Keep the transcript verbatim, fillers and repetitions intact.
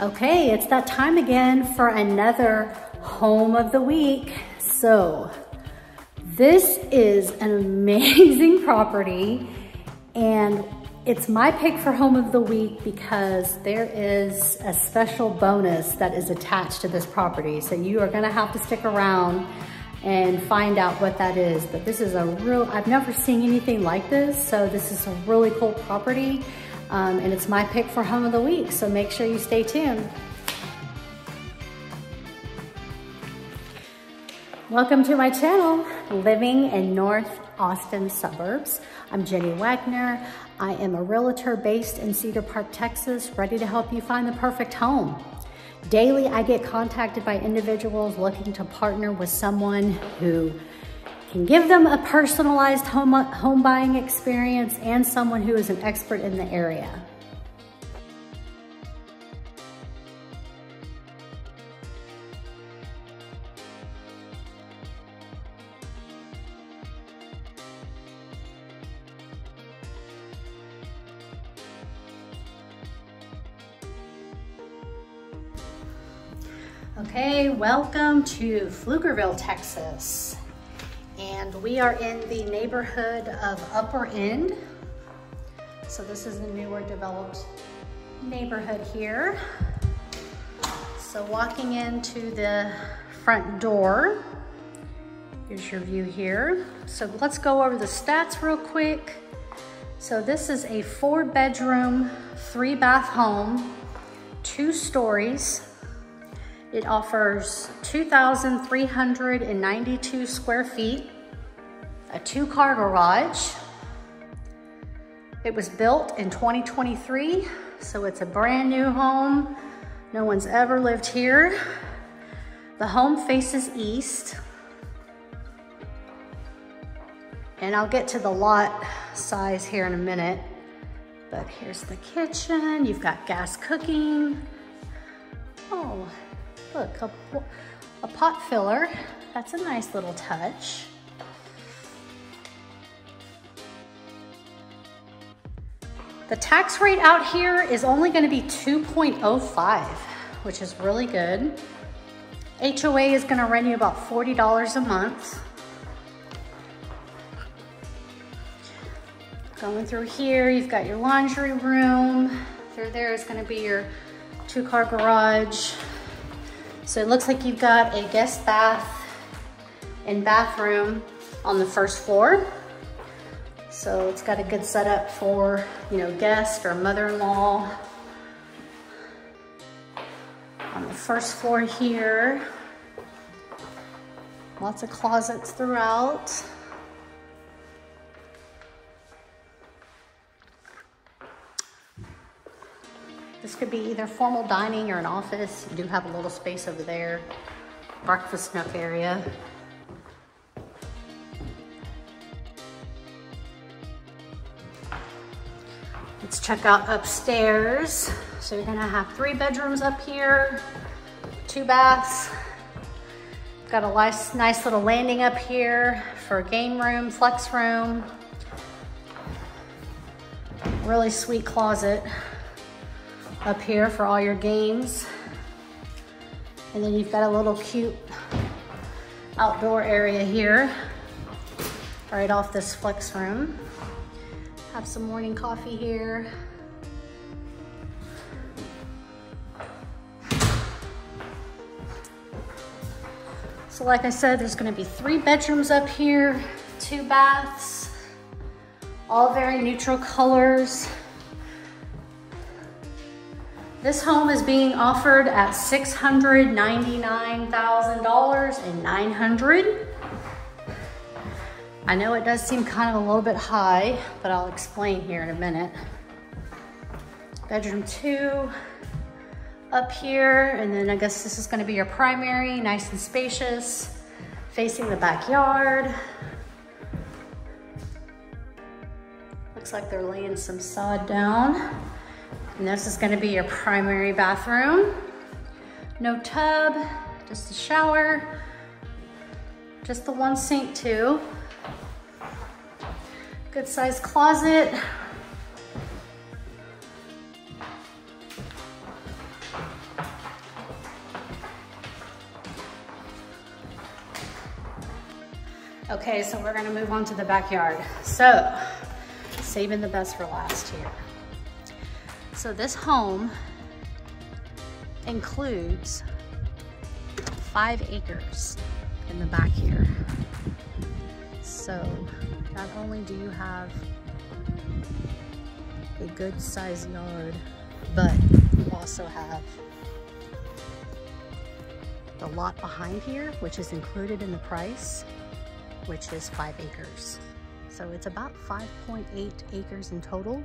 Okay, it's that time again for another home of the week. So this is an amazing property, and it's my pick for home of the week because there is a special bonus that is attached to this property. So you are gonna have to stick around and find out what that is. But this is a real, I've never seen anything like this. So this is a really cool property. Um, and it's my pick for home of the week. So make sure you stay tuned. Welcome to my channel, Living in North Austin Suburbs. I'm Jenny Wagner. I am a realtor based in Cedar Park, Texas, ready to help you find the perfect home. Daily, I get contacted by individuals looking to partner with someone who can give them a personalized home, home buying experience and someone who is an expert in the area. Okay, welcome to Pflugerville, Texas. And we are in the neighborhood of Upper End. So this is a newer developed neighborhood here. So walking into the front door, here's your view here. So let's go over the stats real quick. So this is a four bedroom, three bath home, two stories. It offers two thousand three hundred ninety-two square feet, a two-car garage. It was built in twenty twenty-three, so it's a brand new home. No one's ever lived here. The home faces east. And I'll get to the lot size here in a minute, but here's the kitchen. You've got gas cooking. Oh. Look, a, a pot filler. That's a nice little touch. The tax rate out here is only going to be two point oh five, which is really good. H O A is going to run you about forty dollars a month. Going through here, you've got your laundry room. Through there is going to be your two-car garage. So it looks like you've got a guest bath and bathroom on the first floor. So it's got a good setup for, you know, guest or mother-in-law. On the first floor here, lots of closets throughout. This could be either formal dining or an office. You do have a little space over there. Breakfast nook area. Let's check out upstairs. So you're gonna have three bedrooms up here, two baths. Got a nice, nice little landing up here for a game room, flex room. Really sweet closet up here for all your games. And then you've got a little cute outdoor area here, right off this flex room. Have some morning coffee here. So like I said, there's gonna be three bedrooms up here, two baths, all very neutral colors. This home is being offered at six hundred ninety-nine thousand nine hundred dollars. I know it does seem kind of a little bit high, but I'll explain here in a minute. Bedroom two up here, and then I guess this is gonna be your primary, nice and spacious, facing the backyard. Looks like they're laying some sod down. And this is gonna be your primary bathroom. No tub, just a shower, just the one sink too. Good sized closet. Okay, so we're gonna move on to the backyard. So, saving the best for last here. So this home includes five acres in the back here. So not only do you have a good sized yard, but you also have the lot behind here, which is included in the price, which is five acres. So it's about five point eight acres in total.